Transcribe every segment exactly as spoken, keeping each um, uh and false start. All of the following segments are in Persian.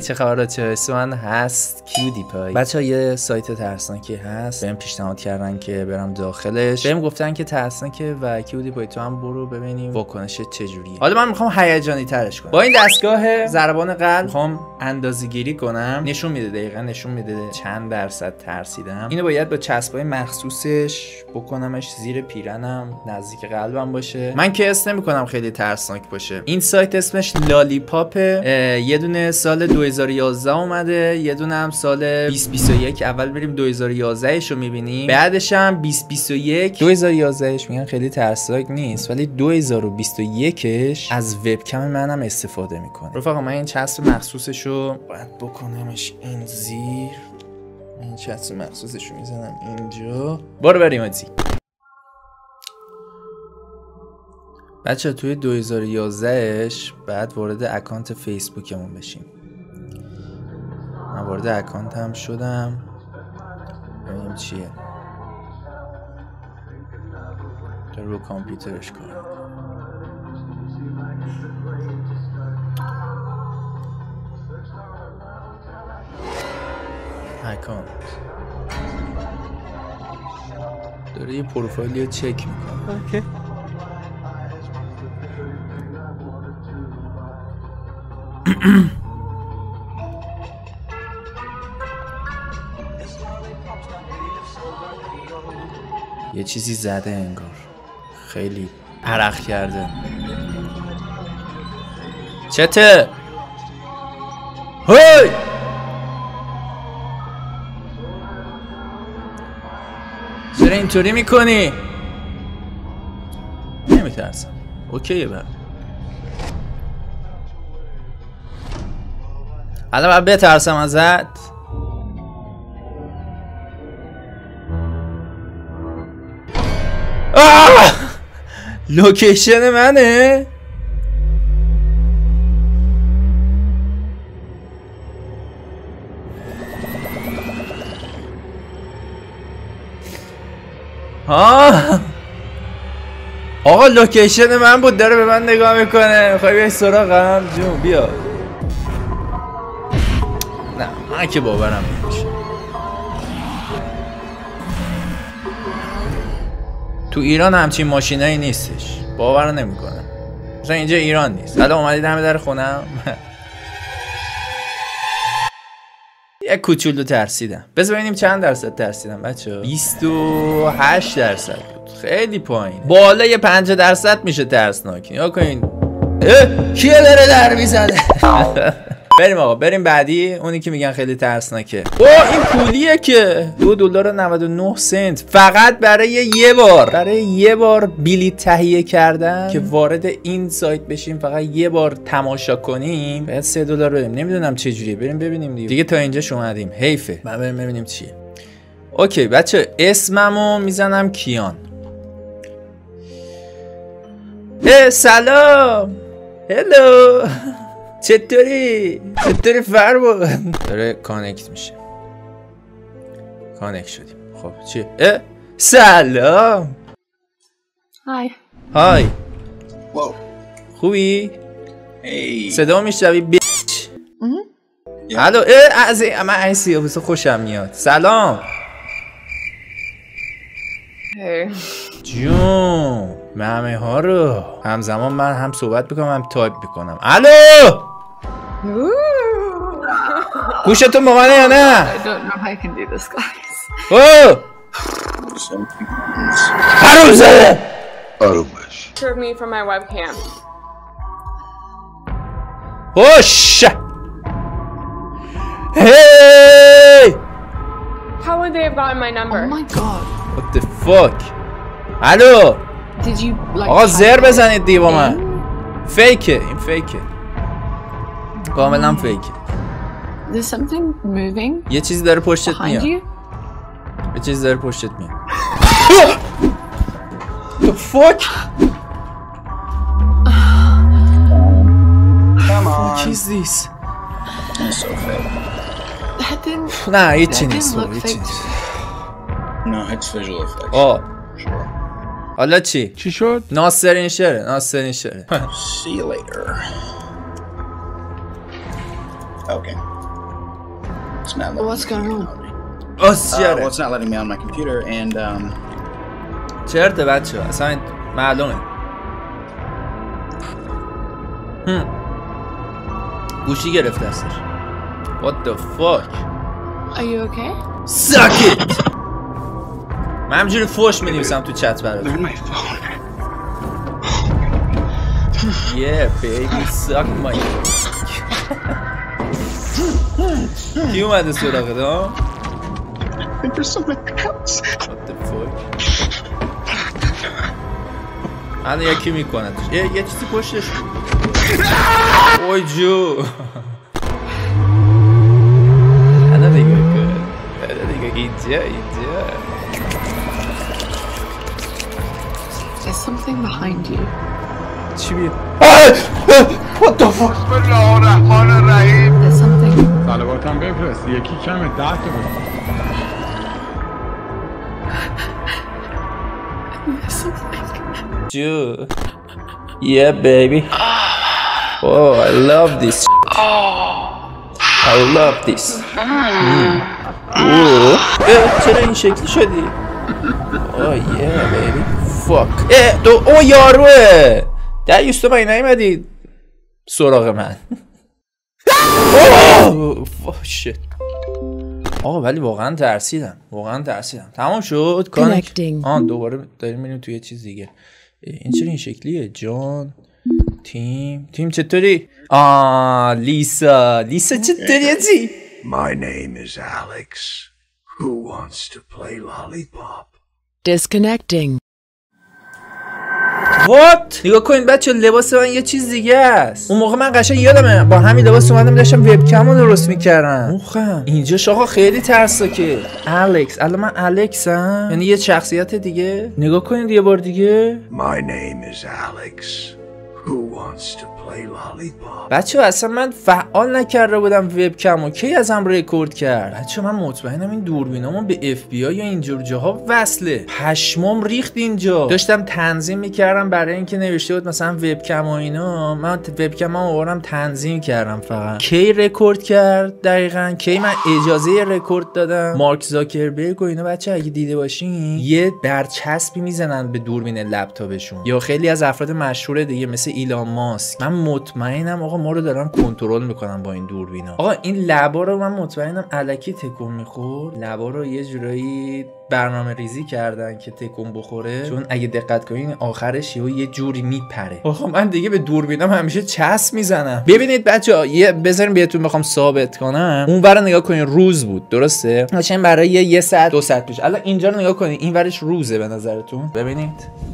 هی چه خبر چه من هست کیودی پای. بچه‌ها یه سایت ترسناکی هست، بهم پیشنهاد کردن که برم داخلش، بهم گفتن که ترسناکه و کیودی پای تو هم برو ببینیم واکنش چجوریه. حالا من میخوام هیجانی ترش کنم با این دستگاه ضربان قلب، میخوام اندازه‌گیری کنم. نشون میده دقیقاً نشون میده چند درصد ترسیدم. اینو باید با چسبای مخصوصش بکنمش زیر پیرنم، نزدیک قلبم باشه. من که اسم نمی‌کنم خیلی ترسناک باشه. این سایت اسمش لالی پاپه. یه دونه سال دو هزار و یازده اومده، یه دونه هم سال بیست بیست و یک. اول بریم دو هزار و یازده رو می‌بینیم، بعدش هم بیست بیست و یک. دو هزار و یازده اش میگن خیلی ترسناک نیست، ولی دو هزار و بیست و یک اش از وبکم منم استفاده میکنه. رفقا من این چسب مخصوصشو باید بکنمش این زیر، این چسب مخصوصشو میزنم اینجا. برو بریم آجی. بچه توی دو هزار و یازده اش بعد وارد اکانت فیسبوکمون بشیم. من وارد اکانتم شدم، ببینیم چیه. رو کامپیوترش کنم. اکانت داره یه پروفایلی رو چک میکنه. اوکی. یه چیزی زده انگار، خیلی عرق کرده. چته هی چرا اینطوری میکنی؟ نمیترسم، اوکیه. برم الان باید بترسم ازت؟ لوکیشن منه؟ آه آقا لوکیشن من بود، داره به من نگاه میکنه. میخوای بیای سراغم؟ جون بیا. نه من که باورم نمیشه. تو ایران همچین ماشینایی نیستش، باور نمیکنم. مثلا اینجا ایران نیست. حالا اومدید همه در خونم. یه کوچولو ترسیدم. بذار ببینیم چند درصد ترسیدم بچه‌ها. بیست و هشت درصد بود، خیلی پایین. بالای پنجاه درصد میشه ترسناک. نیا کنین. کیه داره در میزنه؟ بریم آقا، بریم بعدی. اونی که میگن خیلی ترسناکه. او این پولیه که دو دلار و نود و نه سنت فقط برای یه بار، برای یه بار بلیت تهیه کردن که وارد این سایت بشیم، فقط یه بار تماشا کنیم باید سه دلار بدیم. نمیدونم چه جوریه، بریم ببینیم دیگه. دیگه تا اینجاش اومدیم، حیفه. من بریم ببینیم چیه. اوکی بچه، اسممو میزنم کیان. اه سلام، هلو، چطوری؟ چطوری فرمان؟ داره کانکت میشه. کانکت شدیم. خب چی؟ اه سلام. های های خوبی؟ هی صدا میشنوی بیچ؟ الو اه از من این سیاوش خوشم میاد. سلام جون، ممه ها رو همزمان من هم صحبت میکنم هم تایپ میکنم. الو گوشتون با منه یا نه؟ حروم زده. آرومش هوش. هی How would they have gotten my number? Oh my god. What the fuck? Hello. Did you like آقا زر بزنید دیگه با من. فیکه، این فیکه. کاملا فیکه. There's something moving. یه چیزی داره پشتت میاد. یه چیزی داره پشتت میاد. The fuck? Come on. What is this? It's so fake. نه هیچی نیست، هیچی نیست. نه هیچ ویژوال افکت. آه حالا چی؟ چی شد؟ ناصرین شره، ناصرین شره. See you later. Okay. It's not letting What's me going on? on oh, shit. Uh, well, it's not letting me on my computer, and um. چرته بچه اصلا معلومه. هم. گوشی گرفته استش. What the fuck? Are you okay? Suck it. من همجوری فوش می‌نویسم تو چت برات. Yeah, baby, suck my dick. کی اومده سراغت ها؟ What the fuck? الان یکی میکنه یه چیزی پشتش اوی جو الان دیگه الان دیگه اینجا اینجا There's something behind you. چی بیه؟ What the fuck? بسم الله الرحمن الرحیم. There's something. صلواتم بفرست یکی کمه ده تا You. Yeah, baby. Oh, I love this. I love this. Mm. Oh, چرا این شکلی شدی؟ Oh yeah, baby. Fuck. اه تو او یاروه. در یوستو من نیومدی سراغ من. Oh shit. آقا ولی واقعا ترسیدم. واقعا ترسیدم. تمام شد. کانکتینگ. آن دوباره داریم میریم توی یه چیز دیگه. این چرا این شکلیه جان تیم تیم چطوری؟ آه لیسا لیسا چطوری چی؟ My name is Alex. Who wants to play lollipop? Disconnecting. What? نگاه کن بچه لباس من یه چیز دیگه است. اون موقع من قشنگ یادمه با همین لباس اومدم داشتم وبکمو درست میکردم. اوخم اینجا شاخه خیلی ترسناکه. الکس الان من الکسم یعنی یه شخصیت دیگه. نگاه کنید یه بار دیگه. My name is Alex. Who wants to play lollipop? بچه اصلا من فعال نکرده بودم وبکمو کی ازم رکورد کرد. بچه من مطمئنم این دوربینامون به اف بی آی یا اینجور جاها وصله. پشمام ریخت اینجا. داشتم تنظیم میکردم برای اینکه نوشته بود مثلا وبکم و اینا. من وبکمم آوردم تنظیم کردم فقط. کی رکورد کرد دقیقاً؟ کی من اجازه رکورد دادم؟ مارک زاکربرگ و اینا بچه اگه دیده باشین یه برچسبی میزنن به دوربین لپتاپشون یا خیلی از افراد مشهور دیگه مثل ایلان ماسک. من مطمئنم آقا ما رو دارن کنترل میکنن با این دوربینا. آقا این لبا رو من مطمئنم الکی تکون میخورد. لبا رو یه جورایی برنامه ریزی کردن که تکون بخوره، چون اگه دقت کنین آخرش یهو یه جوری میپره. آخه من دیگه به دوربینم همیشه چسب میزنم. ببینید بچه‌ها یه بذارین بهتون بخوام ثابت کنم. اون ور نگاه کنین روز بود درسته؟ مثلا برای یه ساعت دو ساعت پیش. الان اینجا رو نگاه کنین این ورش روزه به نظرتون؟ ببینید.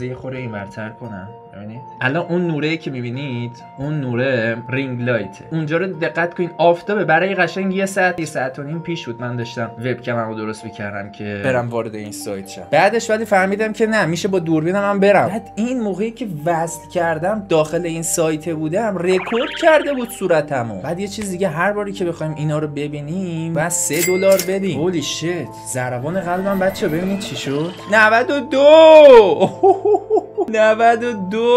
یه خوره این ورتر کنم. ببینید الان اون نوره که میبینید اون نوره رینگ لایته. اونجا رو دقت کنین آفتابه. برای قشنگ یه ساعت یه ساعت و نیم پیش بود من داشتم وبکممو درست میکردم که برم وارد این سایت شم. بعدش ولی فهمیدم که نه میشه با دوربینم هم برم. بعد این موقعی که وصل کردم داخل این سایت بودم رکورد کرده بود صورتمو. بعد یه چیز دیگه هر باری که بخوایم اینا رو ببینیم و سه دلار بدیم. هولی شت ضربان قلبم بچه. ببینید چی شد. نود و دو نود و دو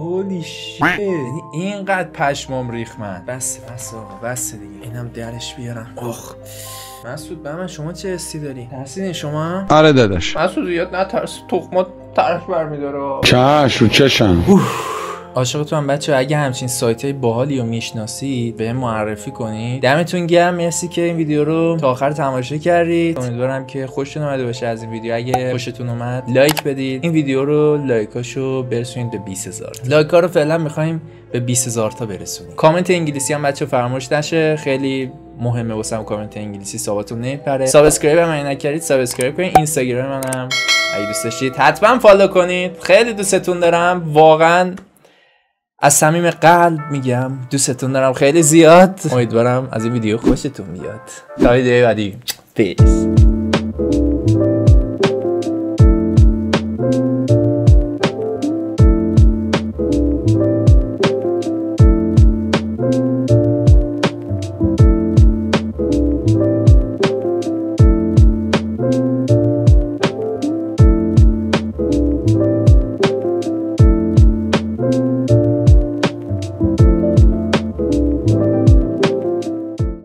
هولی شیت. یعنی اینقدر پشمام ریخ من. بس بس آقا بس دیگه. اینم درش بیارم. آخ مسعود به من شما چه حسی داری؟ ترسیدین شما؟ آره داداش مسعود یاد نترس تخمات طرف برمیداره. چش رو چشم. عاشقتون هم بچه. اگه همچین سایت های باحالی رو میشناسید به معرفی کنید. دمتون گرم. مرسی که این ویدیو رو تا آخر تماشا کردید. امیدوارم که خوشتون اومده باشه از این ویدیو. اگه خوشتون اومد لایک بدید. این ویدیو رو لایکاشو برسونید به بیست هزار. لایک‌ها رو فعلا میخوایم به بیست هزار تا برسونید. کامنت انگلیسی هم بچه فراموش نشه. خیلی مهمه واسم کامنت انگلیسی. ساباتون نمیپره. سابسکرایب هم اگه نکردید سابسکرایب کنید. اینستاگرام منم اگه دوست داشتید حتما فالو کنید. خیلی دوستتون دارم واقعا. از صمیم قلب میگم دوستتون دارم خیلی زیاد. امیدوارم از این ویدیو خوشتون بیاد. تا ویدیو بعدی. پیس.